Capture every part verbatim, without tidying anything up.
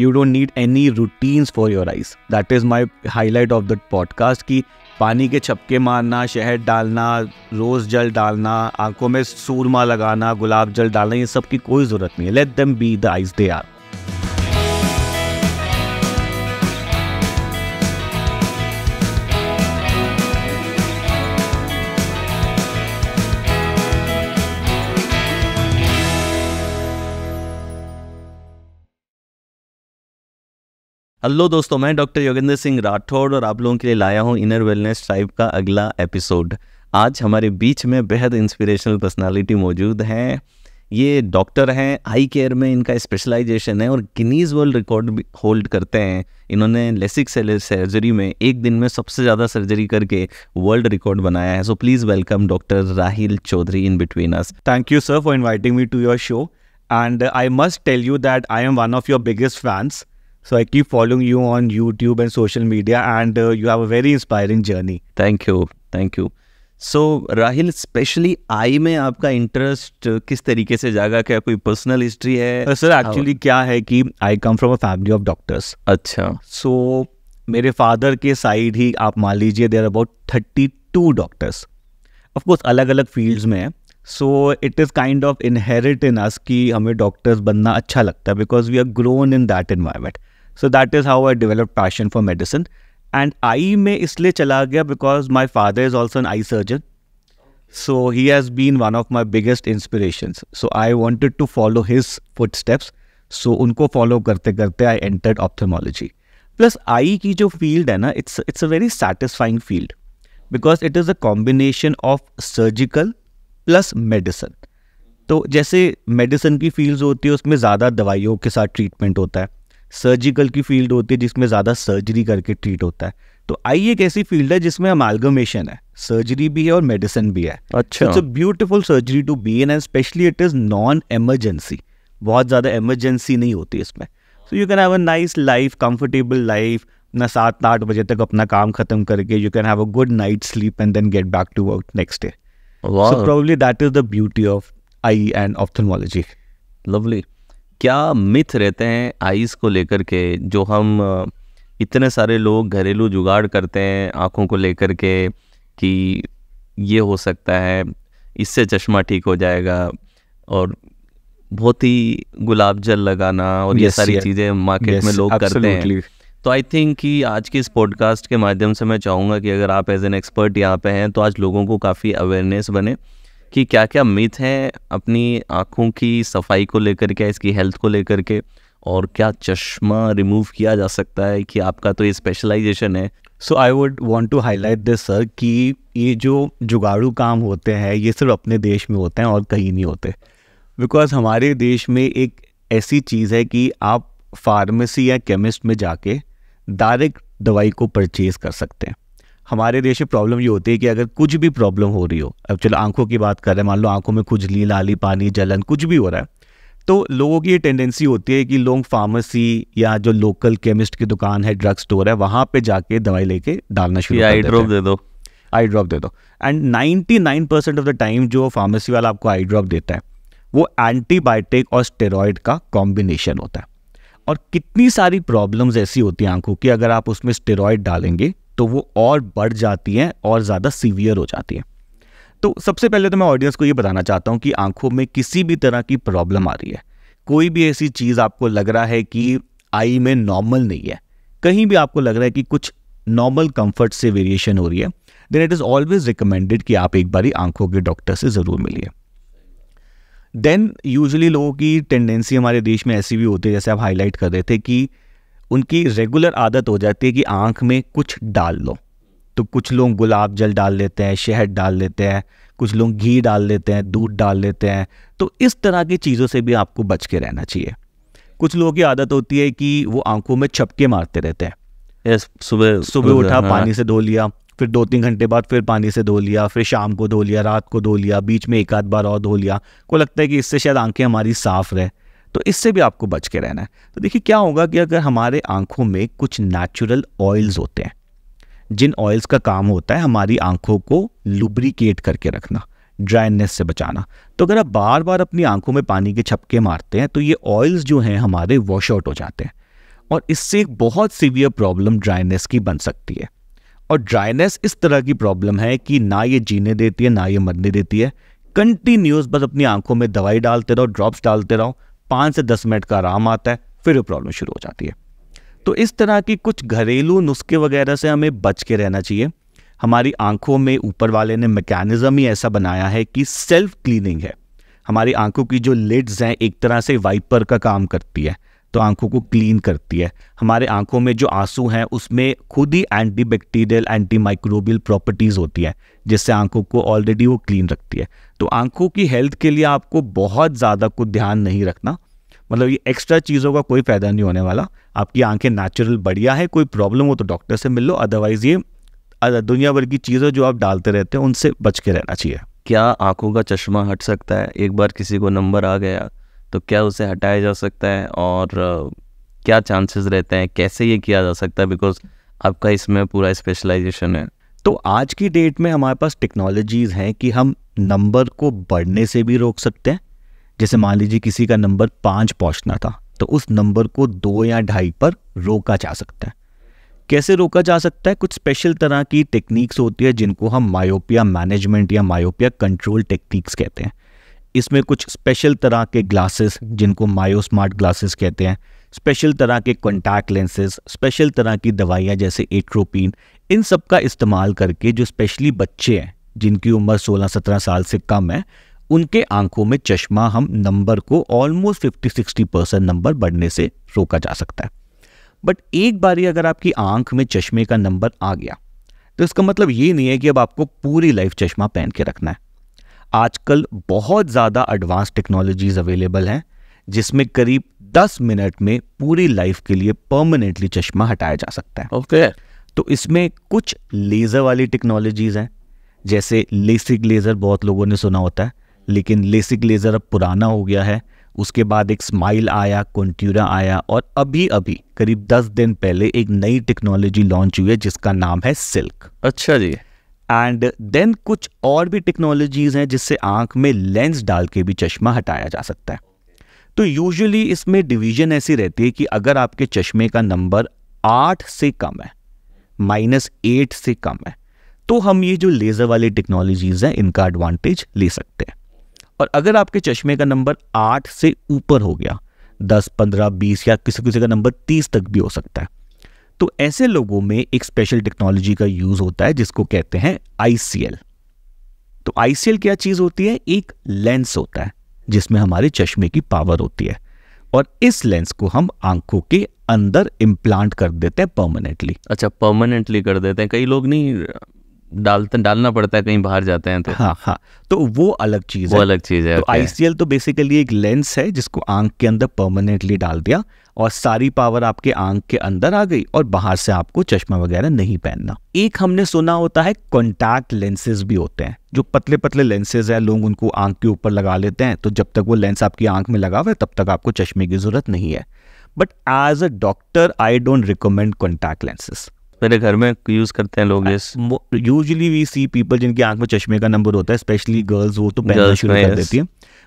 You don't need any routines for your eyes. That is my highlight of the podcast कि पानी के छपके मारना, शहद डालना, रोज़ जल डालना, आंखों में सूरमा लगाना, गुलाब जल डालना, ये सब की कोई ज़रूरत नहीं है. Let them be the eyes they are. Hello दोस्तों, मैं डॉक्टर योगेंद्र सिंह राठौड़ और आप लोगों के लिए लाया हूं इनर वेलनेस ट्राइब का अगला एपिसोड. आज हमारे बीच में बेहद इंस्पिरेशनल पर्सनालिटी मौजूद हैं. ये डॉक्टर हैं, आई केयर में इनका स्पेशलाइजेशन है और गिनीज वर्ल्ड रिकॉर्ड भी होल्ड करते हैं. इन्होंने लेसिक सर्जरी में एक दिन में सबसे ज़्यादा सर्जरी करके वर्ल्ड रिकॉर्ड बनाया है. So please welcome doctor Rahil Chaudhary in between us. Thank you sir for inviting me to your show and I must tell you that I am one of your biggest fans. So I keep following you on YouTube and social media and uh, you have a very inspiring journey. Thank you. Thank you. So Rahil, specially eye में आपका interest uh, किस तरीके से जागा? क्या कोई personal history है? uh, Sir, actually क्या है कि I come from a family of doctors. अच्छा. So मेरे father के side ही आप मान लीजिए there are about thirty-two doctors. Of course अलग अलग fields में है. So it is kind of inherent in us कि हमें doctors बनना अच्छा लगता है because we are grown in that environment. So that is how I developed passion for medicine. And eye में इसलिए चला गया because my father is also an eye surgeon. So he has been one of my biggest inspirations. So I wanted to follow his footsteps. So उनको follow करते करते I entered ophthalmology. Plus eye की जो field है ना, it's it's a very satisfying field because it is a combination of surgical plus medicine. तो जैसे medicine की fields होती है उसमें ज़्यादा दवाइयों के साथ treatment होता है. सर्जिकल की फील्ड होती है जिसमें ज़्यादा सर्जरी करके ट्रीट होता है. तो आई एक ऐसी फील्ड है जिसमें अमालगमेशन है, सर्जरी भी है और मेडिसिन भी है. अच्छा. It's a beautiful surgery to be in and specially it is non emergency. बहुत ज़्यादा एमरजेंसी नहीं होती इसमें. So you can have a nice life, comfortable life ना. सात आठ बजे तक अपना काम खत्म करके you can have a good night sleep and then get back to work next day. So probably that is the beauty of eye and ophthalmology. Lovely. क्या मिथ रहते हैं आईज़ को लेकर के जो हम इतने सारे लोग घरेलू जुगाड़ करते हैं आँखों को लेकर के कि ये हो सकता है, इससे चश्मा ठीक हो जाएगा और बहुत ही गुलाब जल लगाना और yes, ये सारी yeah. चीज़ें मार्केट yes, में लोग absolutely. करते हैं. तो आई थिंक कि आज के इस पॉडकास्ट के माध्यम से मैं चाहूँगा कि अगर आप एज एन एक्सपर्ट यहाँ पे हैं तो आज लोगों को काफ़ी अवेयरनेस बने कि क्या क्या मिथ हैं अपनी आँखों की सफाई को लेकर के, इसकी हेल्थ को लेकर के, और क्या चश्मा रिमूव किया जा सकता है कि आपका तो ये स्पेशलाइजेशन है. So I would want to highlight this sir कि ये जो जुगाड़ू काम होते हैं ये सिर्फ अपने देश में होते हैं और कहीं नहीं होते. बिकॉज हमारे देश में एक ऐसी चीज़ है कि आप फार्मेसी या केमिस्ट में जाके डायरेक्ट दवाई को परचेज़ कर सकते हैं. हमारे देश में प्रॉब्लम ये होती है कि अगर कुछ भी प्रॉब्लम हो रही हो, अब चलो आंखों की बात कर रहे हैं, मान लो आंखों में खुजली, लाली पानी, जलन, कुछ भी हो रहा है, तो लोगों की ये टेंडेंसी होती है कि लोग फार्मेसी या जो लोकल केमिस्ट की दुकान है, ड्रग स्टोर है, वहाँ पे जाके दवाई लेके डालना शुरू कर देते हैं. आई ड्रॉप दे दो, आई ड्रॉप दे दो. And ninety nine percent of the time जो फार्मेसी वाला आपको आई ड्रॉप देता है वो एंटीबायोटिक और स्टेरॉयड का कॉम्बिनेशन होता है. और कितनी सारी प्रॉब्लम्स ऐसी होती हैं आंखों की, अगर आप उसमें स्टेरॉयड डालेंगे तो वो और बढ़ जाती हैं और ज़्यादा सीवियर हो जाती हैं. तो सबसे पहले तो मैं ऑडियंस को ये बताना चाहता हूँ कि आंखों में किसी भी तरह की प्रॉब्लम आ रही है, कोई भी ऐसी चीज़ आपको लग रहा है कि आई में नॉर्मल नहीं है, कहीं भी आपको लग रहा है कि कुछ नॉर्मल कंफर्ट से वेरिएशन हो रही है, then it is always recommended कि आप एक बारी आंखों के डॉक्टर से ज़रूर मिलिए. देन यूजुअली लोगों की टेंडेंसी हमारे देश में ऐसी भी होती है, जैसे आप हाईलाइट कर रहे थे, कि उनकी रेगुलर आदत हो जाती है कि आंख में कुछ डाल लो. तो कुछ लोग गुलाब जल डाल लेते हैं, शहद डाल लेते हैं, कुछ लोग घी डाल लेते हैं, दूध डाल लेते हैं. तो इस तरह की चीज़ों से भी आपको बच के रहना चाहिए. कुछ लोगों की आदत होती है कि वो आंखों में छपके मारते रहते हैं. yes, सुबह सुबह उठा, हाँ. पानी से धो लिया, फिर दो तीन घंटे बाद फिर पानी से धो लिया, फिर शाम को धो लिया, रात को धो लिया, बीच में एक आध बार और धो लिया. को लगता है कि इससे शायद आंखें हमारी साफ़ रहे. तो इससे भी आपको बच के रहना है. तो देखिए क्या होगा कि अगर हमारे आंखों में कुछ नेचुरल ऑयल्स होते हैं, जिन ऑयल्स का काम होता है हमारी आंखों को लुब्रिकेट करके रखना, ड्राइनेस से बचाना. तो अगर आप बार बार अपनी आंखों में पानी के छपके मारते हैं तो ये ऑयल्स जो हैं हमारे वॉश आउट हो जाते हैं. और इससे एक बहुत सीवियर प्रॉब्लम ड्राइनेस की बन सकती है। और ड्राइनेस इस तरह की प्रॉब्लम है कि ना ये जीने देती है ना ये मरने देती है। कंटिन्यूस बस अपनी आंखों में दवाई डालते रहो, ड्रॉप्स डालते रहो, पाँच से दस मिनट का आराम आता है, फिर वो प्रॉब्लम शुरू हो जाती है। तो इस तरह की कुछ घरेलू नुस्खे वगैरह से हमें बच के रहना चाहिए। हमारी आंखों में ऊपर वाले ने मैकेनिज़्म ही ऐसा बनाया है कि सेल्फ क्लीनिंग है। हमारी आंखों की जो लिड्स हैं एक तरह से वाइपर का काम करती है, तो आंखों को क्लीन करती है। हमारे आंखों में जो आंसू हैं उसमें खुद ही anti bacterial anti microbial properties होती हैं जिससे आंखों को ऑलरेडी वो क्लीन रखती है। तो आंखों की हेल्थ के लिए आपको बहुत ज़्यादा कुछ ध्यान नहीं रखना, मतलब ये एक्स्ट्रा चीज़ों का कोई फ़ायदा नहीं होने वाला। आपकी आंखें नेचुरल बढ़िया है, कोई प्रॉब्लम हो तो डॉक्टर से मिल लो, अदरवाइज़ ये दुनिया भर की चीज़ें जो आप डालते रहते हैं उनसे बच के रहना चाहिए। क्या आंखों का चश्मा हट सकता है? एक बार किसी को नंबर आ गया तो क्या उसे हटाया जा सकता है और क्या चांसेस रहते हैं, कैसे ये किया जा सकता है? बिकॉज आपका इसमें पूरा स्पेशलाइजेशन है। तो आज की डेट में हमारे पास टेक्नोलॉजीज़ हैं कि हम नंबर को बढ़ने से भी रोक सकते हैं। जैसे मान लीजिए किसी का नंबर पाँच पहुंचना था तो उस नंबर को दो या ढाई पर रोका जा सकता है। कैसे रोका जा सकता है? कुछ स्पेशल तरह की टेक्निक्स होती है जिनको हम मायोपिया मैनेजमेंट या मायोपिया कंट्रोल टेक्निक्स कहते हैं। इसमें कुछ स्पेशल तरह के ग्लासेस जिनको मायो स्मार्ट ग्लासेस कहते हैं, स्पेशल तरह के कॉन्टैक्ट लेंसेज, स्पेशल तरह की दवाइयाँ जैसे एट्रोपिन, इन सब का इस्तेमाल करके जो स्पेशली बच्चे हैं जिनकी उम्र सोलह सत्रह साल से कम है उनके आंखों में चश्मा हम नंबर को almost fifty sixty percent number बढ़ने से रोका जा सकता है। बट एक बारी अगर आपकी आंख में चश्मे का नंबर आ गया तो इसका मतलब ये नहीं है कि अब आपको पूरी लाइफ चश्मा पहन के रखना है। आजकल बहुत ज़्यादा एडवांस टेक्नोलॉजीज़ अवेलेबल हैं जिसमें करीब दस मिनट में पूरी लाइफ के लिए परमानेंटली चश्मा हटाया जा सकता है। Okay okay. तो इसमें कुछ लेज़र वाली टेक्नोलॉजीज़ हैं जैसे लेसिक लेज़र, बहुत लोगों ने सुना होता है, लेकिन लेसिक लेज़र अब पुराना हो गया है। उसके बाद एक स्माइल आया, कॉन्ट्यूरा आया और अभी अभी करीब दस दिन पहले एक नई टेक्नोलॉजी लॉन्च हुई है जिसका नाम है सिल्क। अच्छा जी। एंड देन कुछ और भी टेक्नोलॉजीज़ हैं जिससे आंख में लेंस डाल के भी चश्मा हटाया जा सकता है। तो यूजुअली इसमें डिवीज़न ऐसी रहती है कि अगर आपके चश्मे का नंबर आठ से कम है, माइनस एट से कम है, तो हम ये जो लेज़र वाली टेक्नोलॉजीज़ हैं इनका एडवांटेज ले सकते हैं। और अगर आपके चश्मे का नंबर आठ से ऊपर हो गया, दस, पंद्रह, बीस या किसी किसी का नंबर तीस तक भी हो सकता है, तो ऐसे लोगों में एक स्पेशल टेक्नोलॉजी का यूज़ होता है जिसको कहते हैं आई सी एल। तो आई सी एल क्या चीज़ होती है? एक लेंस होता है जिसमें हमारे चश्मे की पावर होती है और इस लेंस को हम आंखों के अंदर इम्प्लांट कर देते हैं परमानेंटली। अच्छा, परमानेंटली कर देते हैं, कई लोग नहीं डालते, डालना पड़ता है, कहीं बाहर जाते हैं तो। हाँ हाँ, तो वो अलग चीज़ है, अलग चीज़ है। तो आई सी एल तो बेसिकली एक लेंस है जिसको आंख के अंदर परमानेंटली डाल दिया और सारी पावर आपके आंख के अंदर आ गई और बाहर से आपको चश्मा वगैरह नहीं पहनना। एक हमने सुना होता है कॉन्टैक्ट लेंसेज भी होते हैं, जो पतले पतले लेंसेज हैं, लोग उनको आंख के ऊपर लगा लेते हैं, तो जब तक वो लेंस आपकी आंख में लगा हुआ है तब तक आपको चश्मे की जरूरत नहीं है। But as a doctor I don't recommend contact lenses. मेरे घर में यूज़ करते हैं लोग यूजुअली, वी सी पीपल जिनकी आंख में चश्मे का नंबर होता है, स्पेशली गर्ल्स, वो तो पहनना शुरू कर देती हैं।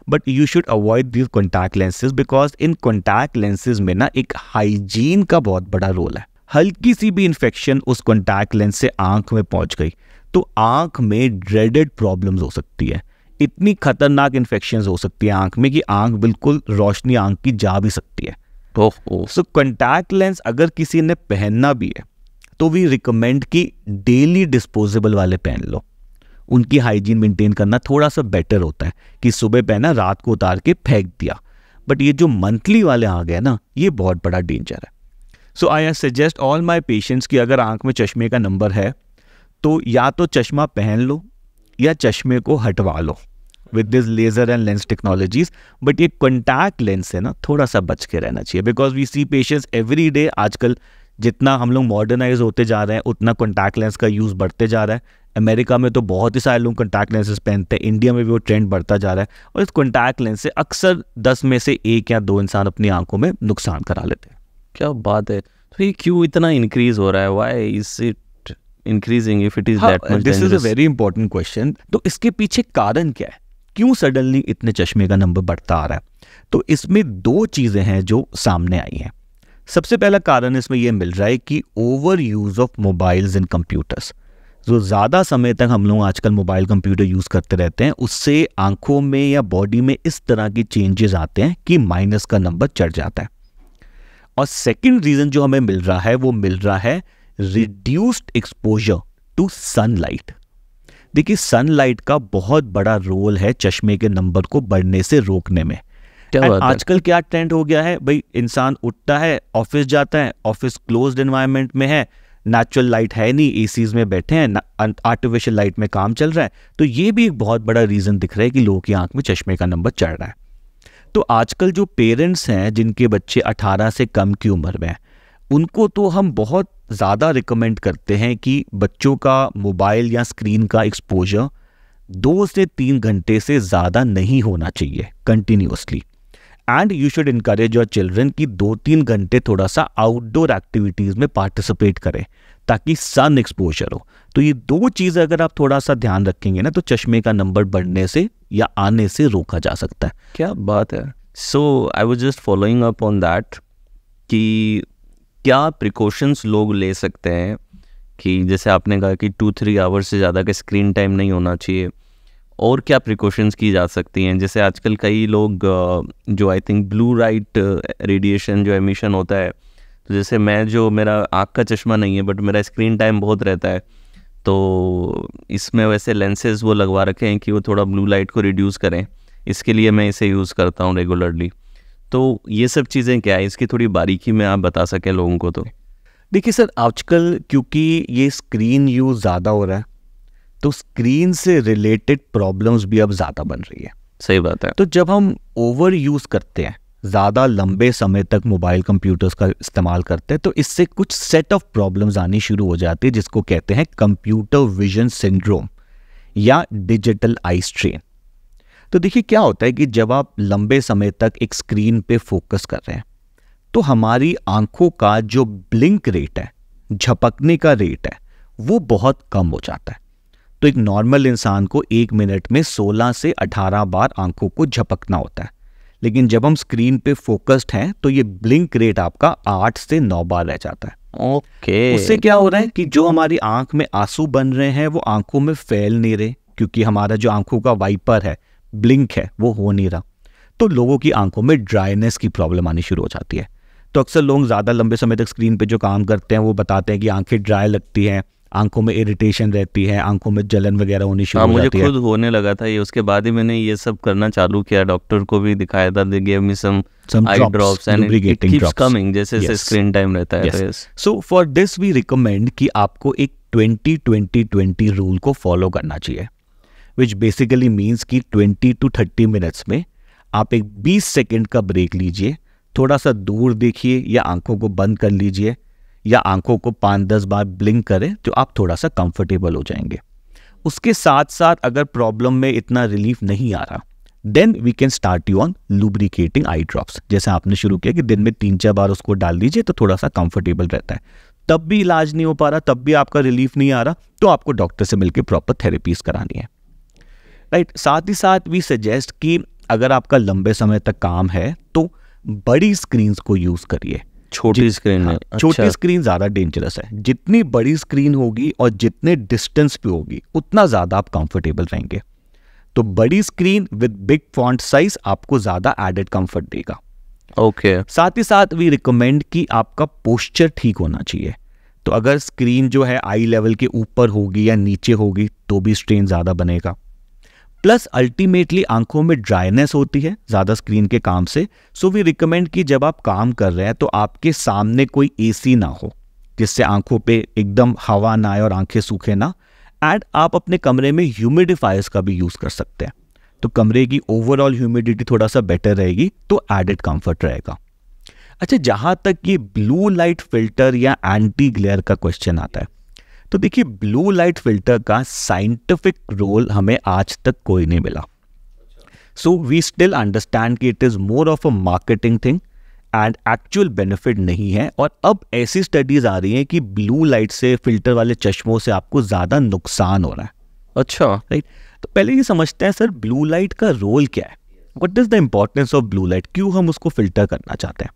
But you should avoid these contact lenses because इन कॉन्टैक्ट लेंसेज में ना एक हाइजीन का बहुत बड़ा रोल है। हल्की सी भी इन्फेक्शन उस कॉन्टैक्ट लेंस से आंख में पहुंच गई तो आंख में ड्रेडेड प्रॉब्लम्स हो सकती है। इतनी खतरनाक इन्फेक्शन हो सकती है आंख में कि आंख बिल्कुल रोशनी आंख की जा भी सकती है। सो कॉन्टैक्ट लेंस अगर किसी ने पहनना भी है तो भी रिकमेंड कि डेली डिस्पोजेबल वाले पहन लो। उनकी हाइजीन मेंटेन करना थोड़ा सा बेटर होता है कि सुबह पहना, रात को उतार के फेंक दिया। बट ये जो मंथली वाले आ गए ना, ये बहुत बड़ा डेंजर है। So I suggest all my patients कि अगर आंख में चश्मे का नंबर है तो या तो चश्मा पहन लो या चश्मे को हटवा लो with this laser and lens technologies. But ये कॉन्टैक्ट लेंस है ना, थोड़ा सा बच के रहना चाहिए because we see patients every day. आजकल जितना हम लोग मॉडर्नाइज होते जा रहे हैं उतना कॉन्टैक्ट लेंस का यूज़ बढ़ते जा रहा है। अमेरिका में तो बहुत ही सारे लोग कॉन्टैक्ट लेंसेज पहनते हैं, इंडिया में भी वो ट्रेंड बढ़ता जा रहा है और इस कॉन्टैक्ट लेंस से अक्सर दस में से एक या दो इंसान अपनी आंखों में नुकसान करा लेते हैं। क्या बात है। तो ये क्यों इतना इंक्रीज़ हो रहा है? Why is it increasing if it is that much? This is a very important question. तो इसके पीछे कारण क्या है, क्यों सडनली इतने चश्मे का नंबर बढ़ता आ रहा है? तो इसमें दो चीज़ें हैं जो सामने आई हैं। सबसे पहला कारण इसमें यह मिल रहा है कि over use of mobiles and computers. जो ज़्यादा समय तक हम लोग आजकल मोबाइल कंप्यूटर यूज़ करते रहते हैं, उससे आंखों में या बॉडी में इस तरह की चेंजेस आते हैं कि माइनस का नंबर चढ़ जाता है। और सेकंड रीज़न जो हमें मिल रहा है वो मिल रहा है रिड्यूस्ड एक्सपोजर टू सनलाइट। देखिए, सनलाइट का बहुत बड़ा रोल है चश्मे के नंबर को बढ़ने से रोकने में। आजकल क्या ट्रेंड हो गया है भाई, इंसान उठता है, ऑफिस जाता है, ऑफिस क्लोज्ड एनवायरनमेंट में है, नेचुरल लाइट है नहीं, एसीज में बैठे हैं, आर्टिफिशियल लाइट में काम चल रहा है, तो ये भी एक बहुत बड़ा रीज़न दिख रहा है कि लोगों की आंख में चश्मे का नंबर चढ़ रहा है। तो आजकल जो पेरेंट्स हैं जिनके बच्चे अठारह से कम की उम्र में हैं, उनको तो हम बहुत ज़्यादा रिकमेंड करते हैं कि बच्चों का मोबाइल या स्क्रीन का एक्सपोजर दो से तीन घंटे से ज़्यादा नहीं होना चाहिए continuously. And you should encourage your children कि दो तीन घंटे थोड़ा सा आउटडोर एक्टिविटीज़ में पार्टिसिपेट करें ताकि सन एक्सपोजर हो। तो ये दो चीज़ अगर आप थोड़ा सा ध्यान रखेंगे ना, तो चश्मे का नंबर बढ़ने से या आने से रोका जा सकता है। क्या बात है। So I was just following up on that कि क्या प्रिकॉशंस लोग ले सकते हैं, कि जैसे आपने कहा कि टू थ्री आवर्स से ज़्यादा का स्क्रीन टाइम नहीं होना चाहिए, और क्या प्रिकॉशंस की जा सकती हैं? जैसे आजकल कई लोग जो I think blue light radiation जो एमिशन होता है, तो जैसे मैं जो मेरा आँख का चश्मा नहीं है बट मेरा स्क्रीन टाइम बहुत रहता है, तो इसमें वैसे लेंसेज वो लगवा रखे हैं कि वो थोड़ा ब्लू लाइट को रिड्यूस करें। इसके लिए मैं इसे यूज़ करता हूँ रेगुलरली। तो ये सब चीज़ें क्या है, इसकी थोड़ी बारीकी में आप बता सकें लोगों को। तो देखिए सर, आजकल क्योंकि ये स्क्रीन यूज़ ज़्यादा हो रहा है, तो स्क्रीन से रिलेटेड प्रॉब्लम्स भी अब ज़्यादा बन रही है। सही बात है। तो जब हम ओवर यूज़ करते हैं, ज़्यादा लंबे समय तक मोबाइल कंप्यूटर्स का इस्तेमाल करते हैं, तो इससे कुछ सेट ऑफ प्रॉब्लम्स आनी शुरू हो जाती है, जिसको कहते हैं कंप्यूटर विजन सिंड्रोम या डिजिटल आई स्ट्रेन। तो देखिए क्या होता है कि जब आप लंबे समय तक एक स्क्रीन पे फोकस कर रहे हैं, तो हमारी आंखों का जो ब्लिंक रेट है, झपकने का रेट है, वो बहुत कम हो जाता है। तो एक नॉर्मल इंसान को एक मिनट में सोलह से अठारह बार आंखों को झपकना होता है, लेकिन जब हम स्क्रीन पे फोकस्ड हैं तो ये ब्लिंक रेट आपका आठ से नौ बार रह जाता है। ओके। उससे क्या हो रहा है कि जो हमारी आंख में आंसू बन रहे हैं वो आंखों में फैल नहीं रहे, क्योंकि हमारा जो आंखों का वाइपर है, ब्लिंक है, वो हो नहीं रहा। तो लोगों की आंखों में ड्राइनेस की प्रॉब्लम आनी शुरू हो जाती है। तो अक्सर लोग ज़्यादा लंबे समय तक स्क्रीन पे जो काम करते हैं वो बताते हैं कि आंखें ड्राई लगती हैं, आंखों में इरिटेशन रहती है, आंखों में जलन वगैरह होनी शुरू हो जाती है। मुझे खुद होने लगा था ये, उसके बाद ही मैंने ये सब करना चालू किया। डॉक्टर को भी दिखाया था, they give me some eye drops and it keeps coming जैसे जैसे स्क्रीन टाइम रहता है। So for this we recommend कि आपको एक ट्वेंटी ट्वेंटी ट्वेंटी रूल को फॉलो करना चाहिए, विच बेसिकली मीन्स कि ट्वेंटी टू थर्टी मिनट्स में आप एक बीस सेकेंड का ब्रेक लीजिए, थोड़ा सा दूर देखिए या आंखों को बंद कर लीजिए या आंखों को पाँच दस बार ब्लिंक करें, तो आप थोड़ा सा कंफर्टेबल हो जाएंगे। उसके साथ साथ अगर प्रॉब्लम में इतना रिलीफ नहीं आ रहा, then we can start you on lubricating eye drops. जैसे आपने शुरू किया कि दिन में तीन चार बार उसको डाल दीजिए तो थोड़ा सा कंफर्टेबल रहता है। तब भी इलाज नहीं हो पा रहा, तब भी आपका रिलीफ नहीं आ रहा, तो आपको डॉक्टर से मिलकर प्रॉपर थेरेपीज करानी है, राइट right? साथ ही साथ वी सजेस्ट कि अगर आपका लंबे समय तक काम है तो बड़ी स्क्रीन्स को यूज़ करिए। छोटी स्क्रीन हाँ, छोटी अच्छा। स्क्रीन ज़्यादा डेंजरस है। जितनी बड़ी स्क्रीन होगी और जितने डिस्टेंस पे होगी उतना ज़्यादा आप कंफर्टेबल रहेंगे। तो बड़ी screen with big font size आपको ज़्यादा एडेड कंफर्ट देगा। Okay okay. साथ ही साथ वी रिकमेंड कि आपका पोस्चर ठीक होना चाहिए। तो अगर स्क्रीन जो है आई लेवल के ऊपर होगी या नीचे होगी तो भी स्ट्रेन ज़्यादा बनेगा। प्लस अल्टीमेटली आंखों में ड्राइनेस होती है ज़्यादा स्क्रीन के काम से। सो वी रिकमेंड कि जब आप काम कर रहे हैं तो आपके सामने कोई एसी ना हो जिससे आंखों पे एकदम हवा ना आए और आंखें सूखे ना। एंड आप अपने कमरे में ह्यूमिडिफायर्स का भी यूज़ कर सकते हैं, तो कमरे की ओवरऑल ह्यूमिडिटी थोड़ा सा बेटर रहेगी, तो एडेड कम्फर्ट रहेगा। अच्छा, जहाँ तक ये ब्लू लाइट फिल्टर या एंटी ग्लेयर का क्वेश्चन आता है, तो देखिए ब्लू लाइट फिल्टर का साइंटिफिक रोल हमें आज तक कोई नहीं मिला। सो वी स्टिल अंडरस्टैंड कि it is more of a marketing thing and actual benefit नहीं है। और अब ऐसी स्टडीज़ आ रही हैं कि ब्लू लाइट से, फिल्टर वाले चश्मों से आपको ज़्यादा नुकसान हो रहा है। अच्छा, राइट right? तो पहले ये समझते हैं सर, ब्लू लाइट का रोल क्या है, what is the importance of blue light, क्यों हम उसको फिल्टर करना चाहते हैं।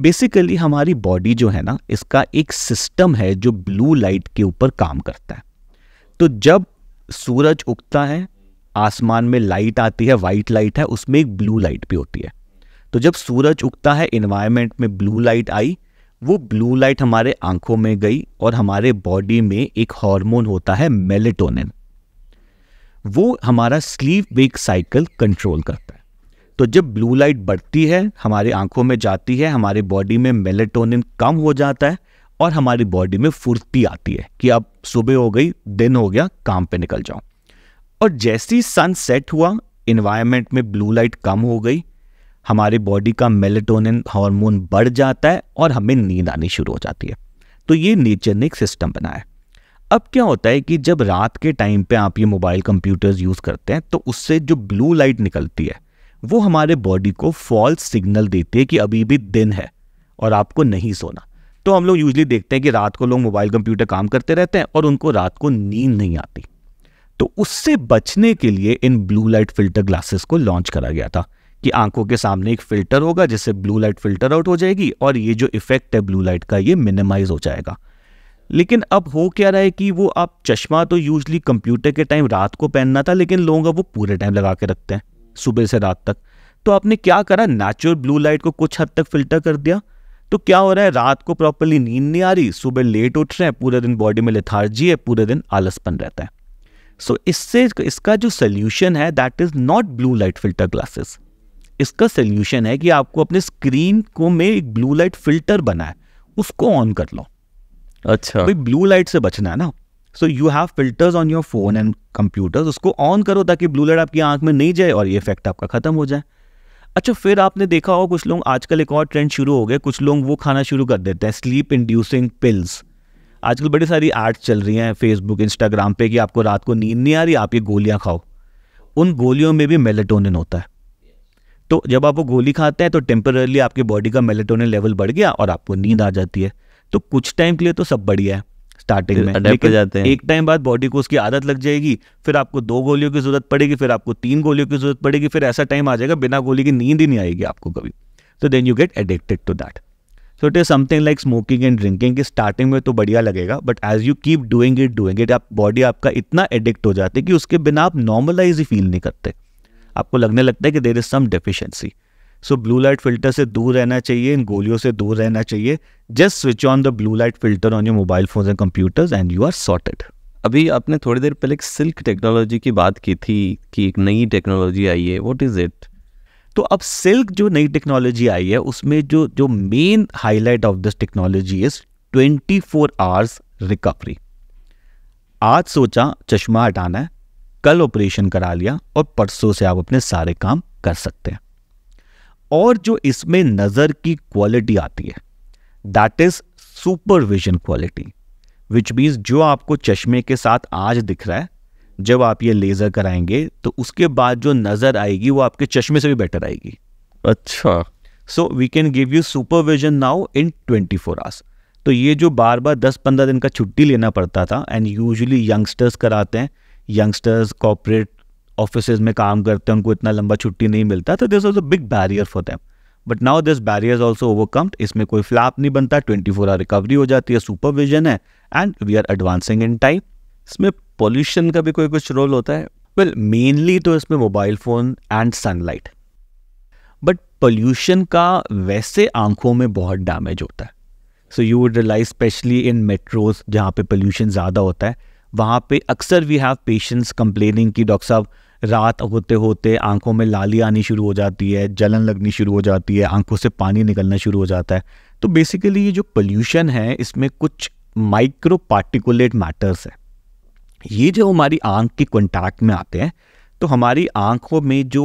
बेसिकली हमारी बॉडी जो है ना, इसका एक सिस्टम है जो ब्लू लाइट के ऊपर काम करता है। तो जब सूरज उगता है, आसमान में लाइट आती है, वाइट लाइट है, उसमें एक ब्लू लाइट भी होती है। तो जब सूरज उगता है, एनवायरनमेंट में ब्लू लाइट आई, वो ब्लू लाइट हमारे आंखों में गई और हमारे बॉडी में एक हार्मोन होता है मेलेटोनिन, वो हमारा स्लीप वेक साइकिल कंट्रोल करता है। तो जब ब्लू लाइट बढ़ती है, हमारे आंखों में जाती है, हमारे बॉडी में मेलेटोनिन कम हो जाता है और हमारी बॉडी में फुर्ती आती है कि अब सुबह हो गई, दिन हो गया, काम पे निकल जाओ। और जैसे ही सन सेट हुआ, एनवायरनमेंट में ब्लू लाइट कम हो गई, हमारी बॉडी का मेलेटोनिन हार्मोन बढ़ जाता है और हमें नींद आनी शुरू हो जाती है। तो ये नेचर ने एक सिस्टम बनाया है। अब क्या होता है कि जब रात के टाइम पे आप ये मोबाइल कंप्यूटर्स यूज़ करते हैं, तो उससे जो ब्लू लाइट निकलती है वो हमारे बॉडी को फॉल्स सिग्नल देती है कि अभी भी दिन है और आपको नहीं सोना। तो हम लोग यूजली देखते हैं कि रात को लोग मोबाइल कंप्यूटर काम करते रहते हैं और उनको रात को नींद नहीं आती। तो उससे बचने के लिए इन ब्लू लाइट फिल्टर ग्लासेस को लॉन्च करा गया था कि आंखों के सामने एक फिल्टर होगा जिससे ब्लू लाइट फिल्टर आउट हो जाएगी और ये जो इफेक्ट है ब्लू लाइट का, ये मिनिमाइज हो जाएगा। लेकिन अब हो क्या रहा है कि वो आप चश्मा तो यूजली कंप्यूटर के टाइम रात को पहनना था, लेकिन लोग अब वो पूरे टाइम लगा के रखते हैं, सुबह से रात तक। तो आपने क्या करा, नेचुरल ब्लू लाइट को कुछ हद तक फिल्टर कर दिया। तो क्या हो रहा है, रात को प्रॉपरली नींद नहीं आ रही, सुबह लेट उठ रहे हैं, पूरे दिन बॉडी में लेथार्जी है, पूरे दिन आलसपन रहता है। सो so, इससे इसका जो सोल्यूशन है, that is not blue light filter glasses. इसका सोल्यूशन है कि आपको अपने स्क्रीन को में एक ब्लू लाइट फिल्टर बना है, उसको ऑन कर लो। अच्छा, भाई ब्लू लाइट से बचना है ना, so you have filters on your phone and computers, उसको ऑन करो ताकि ब्लू लाइट आपकी आंख में नहीं जाए और ये इफेक्ट आपका खत्म हो जाए। अच्छा, फिर आपने देखा होगा कुछ लोग, आजकल एक और ट्रेंड शुरू हो गया, कुछ लोग वो खाना शुरू कर देते हैं, स्लीप इंड्यूसिंग पिल्स। आजकल बड़ी सारी एड्स चल रही हैं फेसबुक इंस्टाग्राम पे कि आपको रात को नींद नहीं आ रही, आप ये गोलियां खाओ। उन गोलियों में भी मेलेटोनिन होता है। तो जब आप वो गोली खाते हैं तो टेम्पररली आपकी बॉडी का मेलेटोनिन लेवल बढ़ गया और आपको नींद आ जाती है। तो कुछ टाइम के लिए तो सब बढ़िया है स्टार्टिंग में, लेकिन जाते हैं। एक टाइम बाद बॉडी को उसकी आदत लग जाएगी, फिर आपको दो गोलियों की जरूरत पड़ेगी, फिर आपको तीन गोलियों की जरूरत पड़ेगी, फिर ऐसा टाइम आ जाएगा बिना गोली की नींद ही नहीं आएगी आपको कभी। तो then you get addicted to that. So it is something like smoking and drinking. Starting में तो बढ़िया लगेगा, but as you keep doing it doing it आप बॉडी आपका इतना एडिक्ट हो जाती है कि उसके बिना आप नॉर्मलाइज ही फील नहीं करते, आपको लगने लगता है कि there is some deficiency. So blue light filter से दूर रहना चाहिए, इन गोलियों से दूर रहना चाहिए। Just switch on the blue light filter on your mobile phone and computers and you are sorted. अभी आपने थोड़ी देर पहले सिल्क टेक्नोलॉजी की बात की थी कि एक नई टेक्नोलॉजी आई है, व्हाट इज इट? तो अब सिल्क जो नई टेक्नोलॉजी आई है उसमें जो जो main highlight of this technology is twenty four hours recovery. आज सोचा चश्मा हटाना है, कल ऑपरेशन करा लिया और परसों से आप अपने सारे काम कर सकते हैं। और जो इसमें नज़र की क्वालिटी आती है, that is supervision quality, which means जो आपको चश्मे के साथ आज दिख रहा है, जब आप ये लेज़र कराएंगे तो उसके बाद जो नज़र आएगी वो आपके चश्मे से भी बेटर आएगी। अच्छा, so we can give you supervision now in twenty four hours. तो ये जो बार बार दस पंद्रह दिन का छुट्टी लेना पड़ता था, एंड यूजुअली यंगस्टर्स कराते हैं, यंगस्टर्स कॉर्पोरेट ऑफिसेज में काम करते हैं, उनको इतना लंबा छुट्टी नहीं मिलता, तो this was a big barrier for them. But now this barrier also overcomed, इसमें कोई फ्लैप नहीं बनता, ट्वेंटी फोर आवर रिकवरी हो जाती है, सुपरविजन है, and we are advancing in time. इसमें पॉल्यूशन का भी कोई कुछ रोल होता है? वेल well, मेनली तो इसमें mobile phone and sunlight, but pollution का वैसे आंखों में बहुत डैमेज होता है। So you would realise specially in metros जहाँ पे पोल्यूशन ज़्यादा होता है, वहाँ पे अक्सर वी हैव पेशेंट्स कंप्लेनिंग कि डॉक्टर साहब रात होते होते आंखों में लाली आनी शुरू हो जाती है, जलन लगनी शुरू हो जाती है, आंखों से पानी निकलना शुरू हो जाता है। तो बेसिकली ये जो पोल्यूशन है इसमें कुछ माइक्रो पार्टिकुलेट मैटर्स है, ये जो हमारी आंख के कॉन्टैक्ट में आते हैं, तो हमारी आंखों में जो